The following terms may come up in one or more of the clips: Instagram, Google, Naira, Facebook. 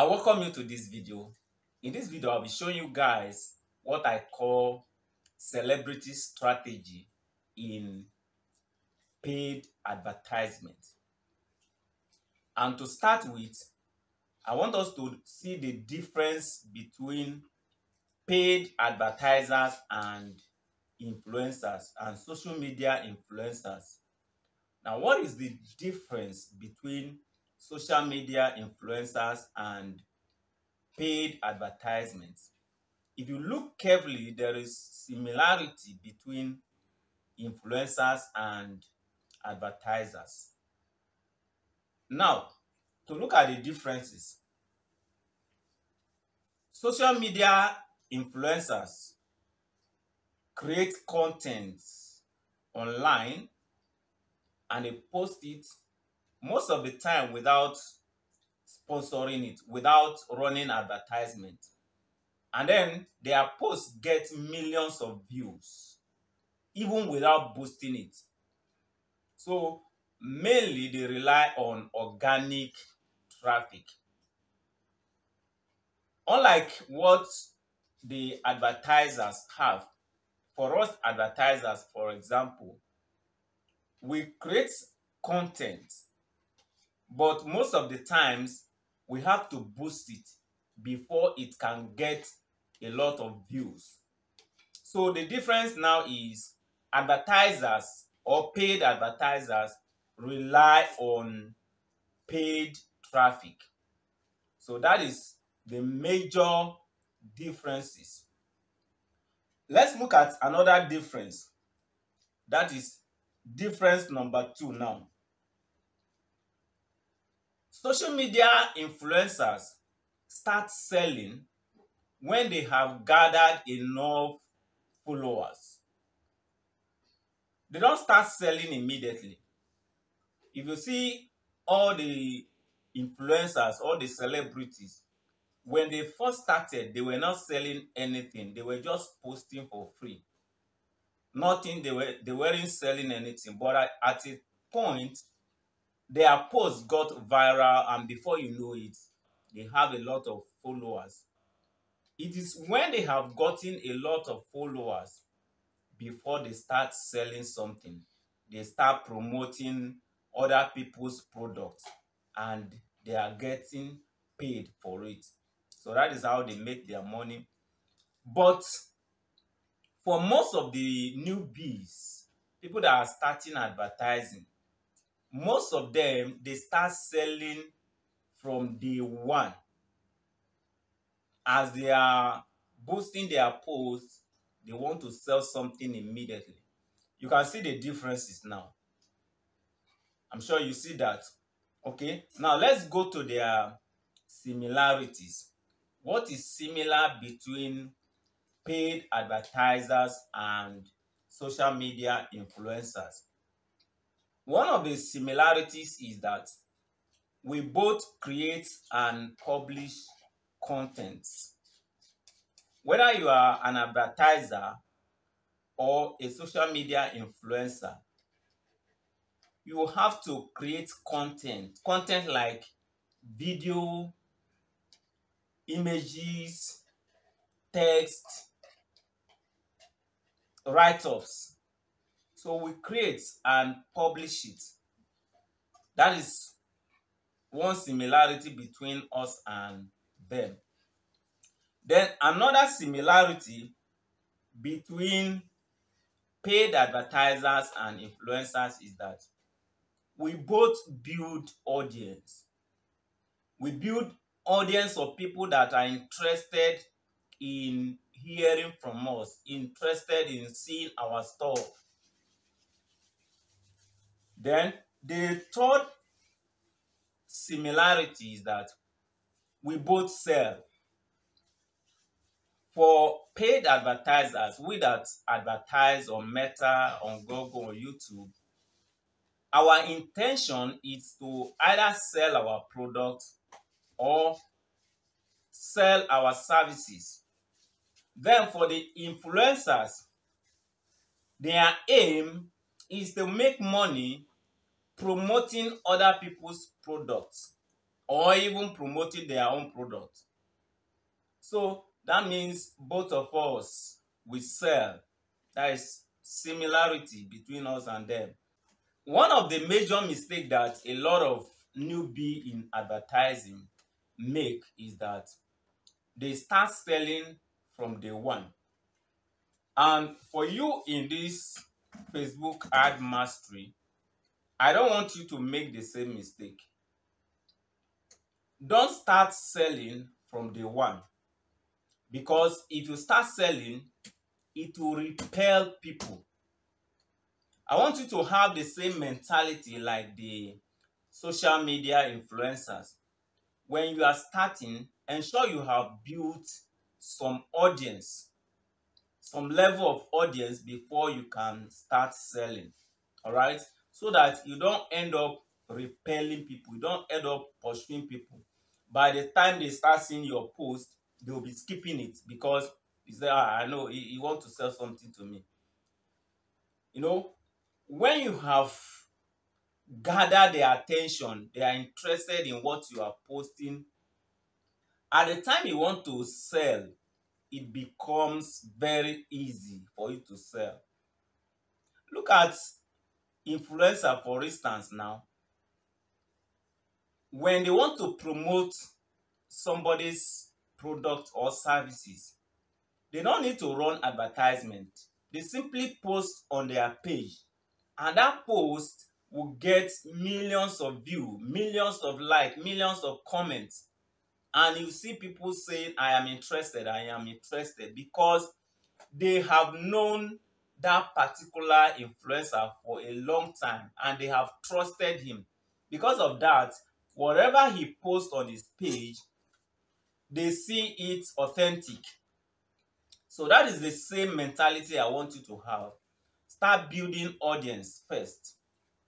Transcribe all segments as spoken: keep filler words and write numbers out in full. I welcome you to this video. In this video, I'll be showing you guys what I call celebrity strategy in paid advertisement. And to start with, I want us to see the difference between paid advertisers and influencers and social media influencers. Now, what is the difference between social media influencers and paid advertisements? If you look carefully, there is similarity between influencers and advertisers. Now, to look at the differences, social media influencers create content online and they post it most of the time without sponsoring it, without running advertisement. And then their posts get millions of views, even without boosting it. So mainly they rely on organic traffic. Unlike what the advertisers have, for us advertisers, for example, we create content, but most of the times we have to boost it before it can get a lot of views. So the difference now is advertisers or paid advertisers rely on paid traffic. So that is the major differences. Let's look at another difference. That is difference number two now. Social media influencers start selling when they have gathered enough followers. They don't start selling immediately. If you see all the influencers, all the celebrities, when they first started, they were not selling anything. They were just posting for free. Nothing, they, were, they weren't selling anything. But at, at a point, their posts got viral, and before you know it, they have a lot of followers. It is when they have gotten a lot of followers before they start selling something. They start promoting other people's products, and they are getting paid for it. So that is how they make their money. But for most of the newbies, people that are starting advertising, most of them, they start selling from day one. As they are boosting their posts, they want to sell something immediately. You can see the differences now. I'm sure you see that. Okay, now let's go to their similarities. What is similar between paid advertisers and social media influencers? One of the similarities is that we both create and publish content. Whether you are an advertiser or a social media influencer, you have to create content. Content like video, images, text, write-ups. So we create and publish it. That is one similarity between us and them. Then another similarity between paid advertisers and influencers is that we both build audience. We build audience of people that are interested in hearing from us, interested in seeing our stuff. Then the third similarity is that we both sell. For paid advertisers, we that advertise on Meta, on Google, or YouTube, our intention is to either sell our products or sell our services. Then for the influencers, their aim is to make money promoting other people's products or even promoting their own product. So that means both of us, we sell. That is similarity between us and them. One of the major mistakes that a lot of newbies in advertising make is that they start selling from day one. And for you in this Facebook ad mastery, I don't want you to make the same mistake. Don't start selling from day one, because if you start selling, it will repel people. I want you to have the same mentality like the social media influencers. When you are starting, ensure you have built some audience, some level of audience before you can start selling. All right? So that you don't end up repelling people. You don't end up pursuing people. By the time they start seeing your post, they'll be skipping it because you say, ah, I know, he, he wants to sell something to me. You know, when you have gathered their attention, they are interested in what you are posting. At the time you want to sell, it becomes very easy for you to sell. Look at influencer, for instance, now. When they want to promote somebody's product or services, they don't need to run advertisement. They simply post on their page, and that post will get millions of views, millions of likes, millions of comments. And you see people saying, I am interested, I am interested, because they have known that particular influencer for a long time and they have trusted him. Because of that, whatever he posts on his page, they see it authentic. So that is the same mentality I want you to have. Start building audience first.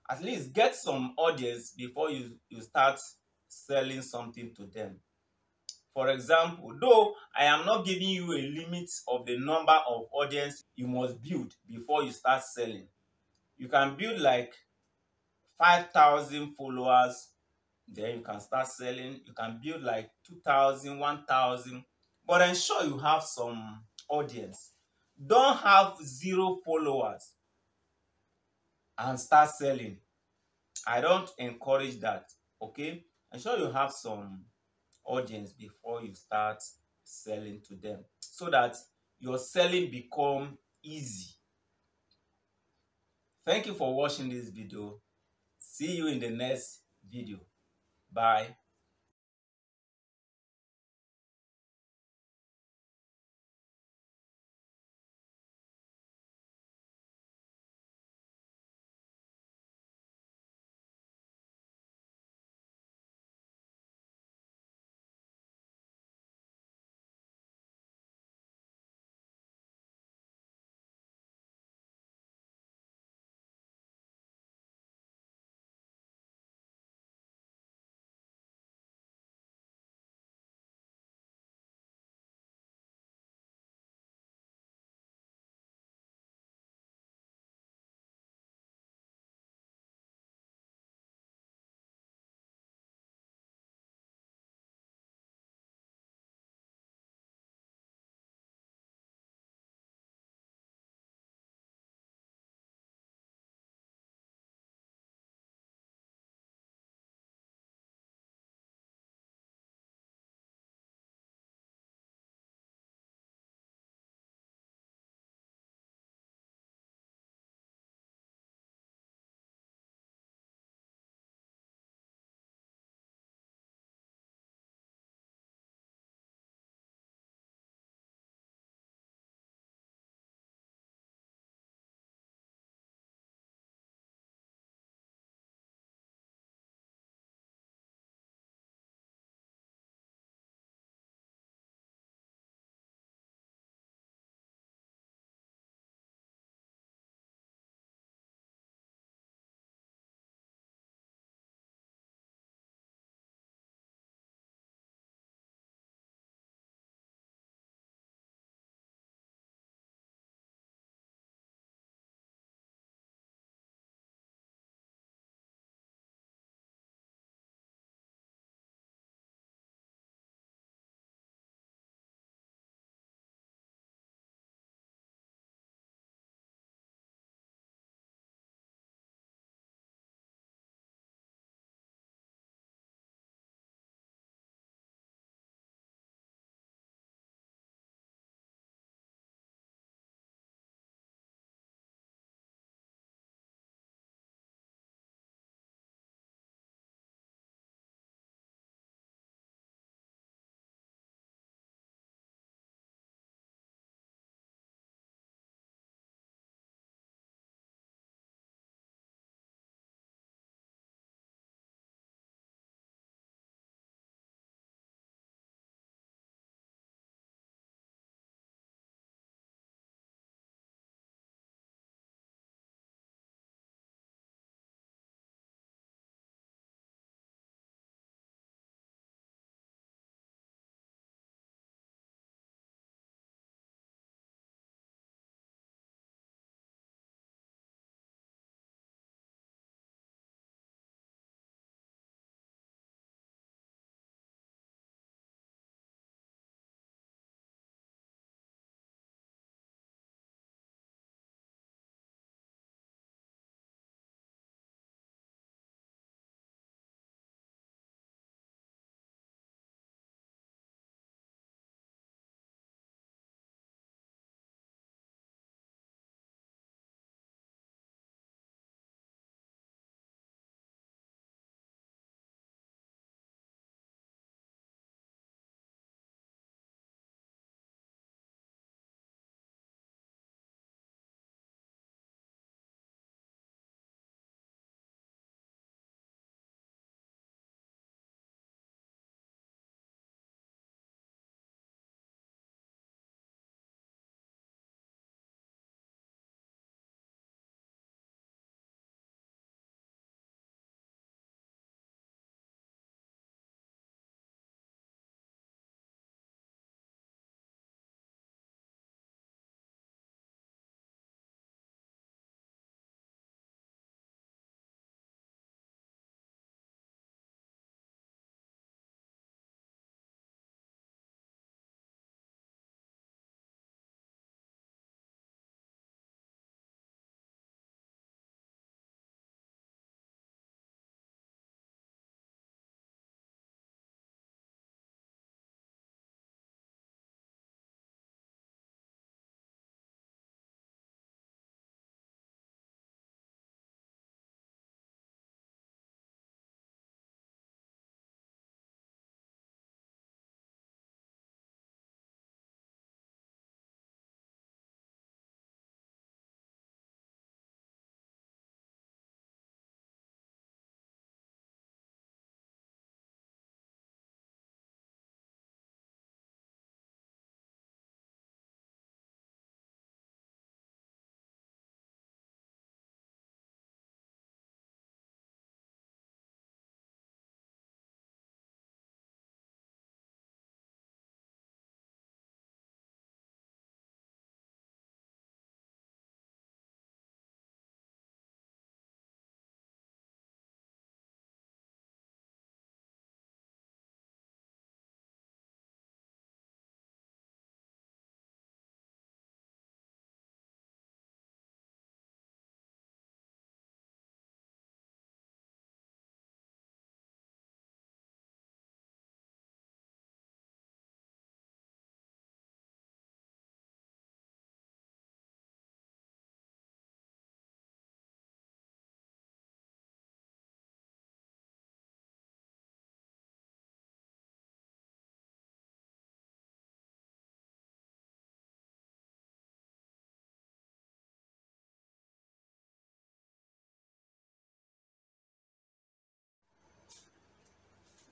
At least get some audience before you, you start selling something to them. For example, though I am not giving you a limit of the number of audience you must build before you start selling. You can build like five thousand followers, then you can start selling. You can build like two thousand, one thousand, but ensure you have some audience. Don't have zero followers and start selling. I don't encourage that, okay? Ensure you have some audience before you start selling to them, so that your selling become easy. Thank you for watching this video. See you in the next video. Bye.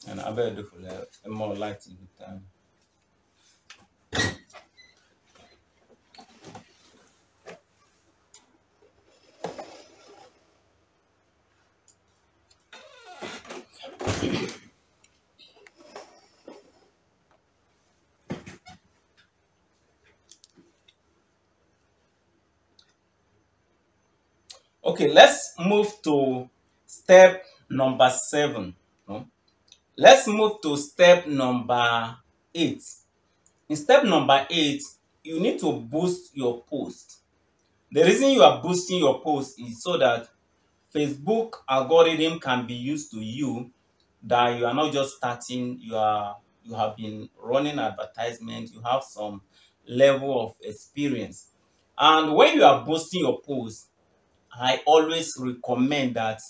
and I better do for that. I'm more likely with them. Okay, let's move to step number seven. No? Let's move to step number eight. In step number eight, you need to boost your post. The reason you are boosting your post is so that Facebook algorithm can be used to you that you are not just starting, you are you have been running advertisements, you have some level of experience. And when you are boosting your post, I always recommend that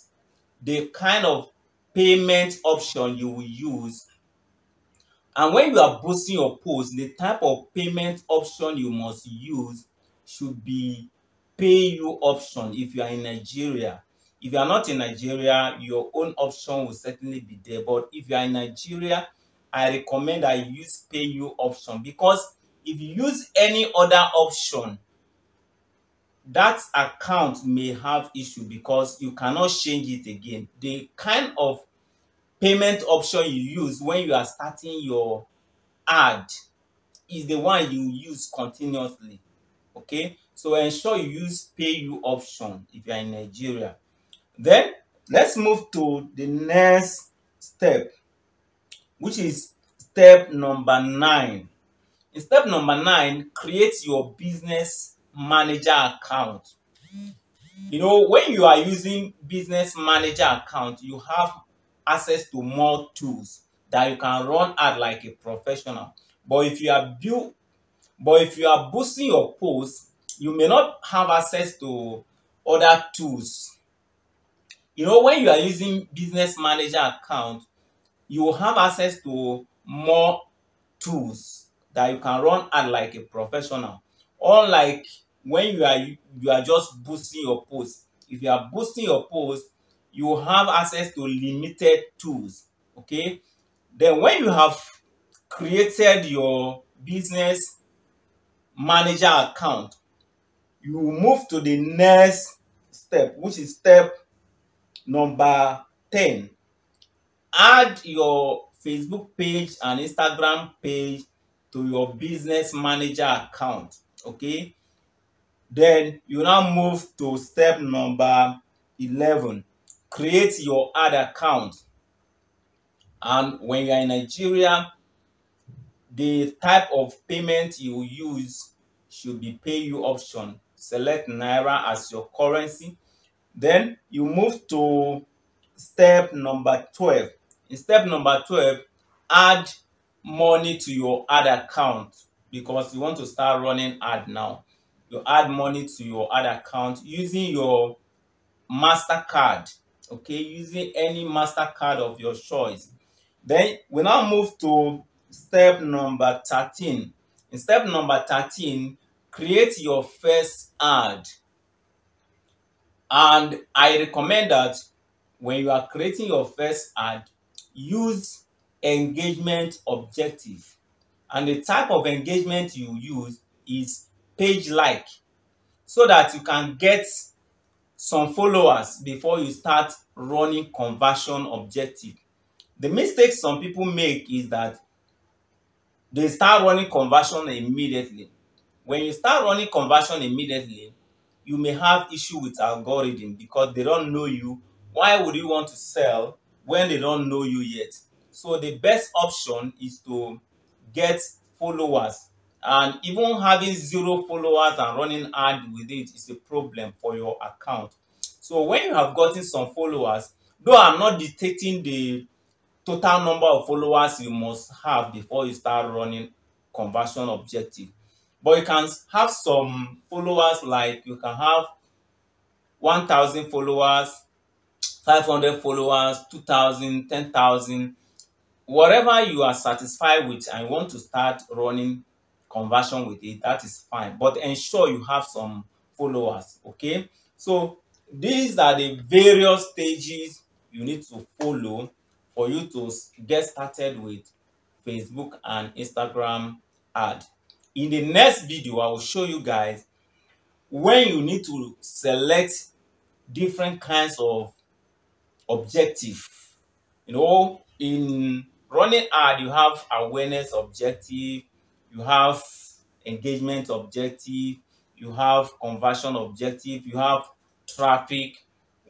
the kind of payment option you will use, and when you are boosting your post, the type of payment option you must use should be pay you option. If you are in Nigeria, if you are not in Nigeria, your own option will certainly be there. But if you are in Nigeria, I recommend I use pay you option, because if you use any other option, that account may have issue because you cannot change it again. The kind of payment option you use when you are starting your ad is the one you use continuously. Okay, so ensure you use pay you option if you are in Nigeria. Then let's move to the next step, which is step number nine. In step number nine, create your business manager account. You know, when you are using business manager account, you have access to more tools that you can run ad like a professional. But if you are built, but if you are boosting your posts, you may not have access to other tools. You know, when you are using business manager account, you will have access to more tools that you can run ad like a professional. Unlike when you are you are just boosting your post. If you are boosting your post, you have access to limited tools. Okay, then when you have created your business manager account, you move to the next step, which is step number ten. Add your Facebook page and Instagram page to your business manager account. Okay, then you now move to step number eleven. Create your ad account. And when you are in Nigeria, the type of payment you use should be pay you option. Select Naira as your currency. Then you move to step number twelve. In step number twelve, add money to your ad account, because you want to start running ad now. You add money to your ad account using your MasterCard, okay, using any MasterCard of your choice. Then we now move to step number thirteen. In step number thirteen, create your first ad. And I recommend that when you are creating your first ad, use engagement objective. And the type of engagement you use is page like, so that you can get some followers before you start running conversion objective. The mistake some people make is that they start running conversion immediately. When you start running conversion immediately, you may have issue with algorithm because they don't know you. Why would you want to sell when they don't know you yet? So the best option is to get followers, and even having zero followers and running ad with it is a problem for your account. So when you have gotten some followers, though I'm not dictating the total number of followers you must have before you start running conversion objective, but you can have some followers, like you can have one thousand followers, five hundred followers, two thousand, ten thousand. Whatever you are satisfied with and want to start running conversion with it, that is fine. But ensure you have some followers, okay? So these are the various stages you need to follow for you to get started with Facebook and Instagram ad. In the next video, I will show you guys when you need to select different kinds of objective. You know, in running ad, you have awareness objective, you have engagement objective, you have conversion objective, you have traffic.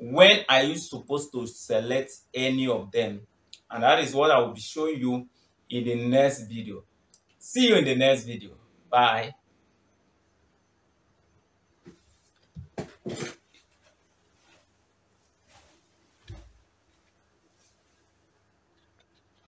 When are you supposed to select any of them? And that is what I will be showing you in the next video. See you in the next video. Bye.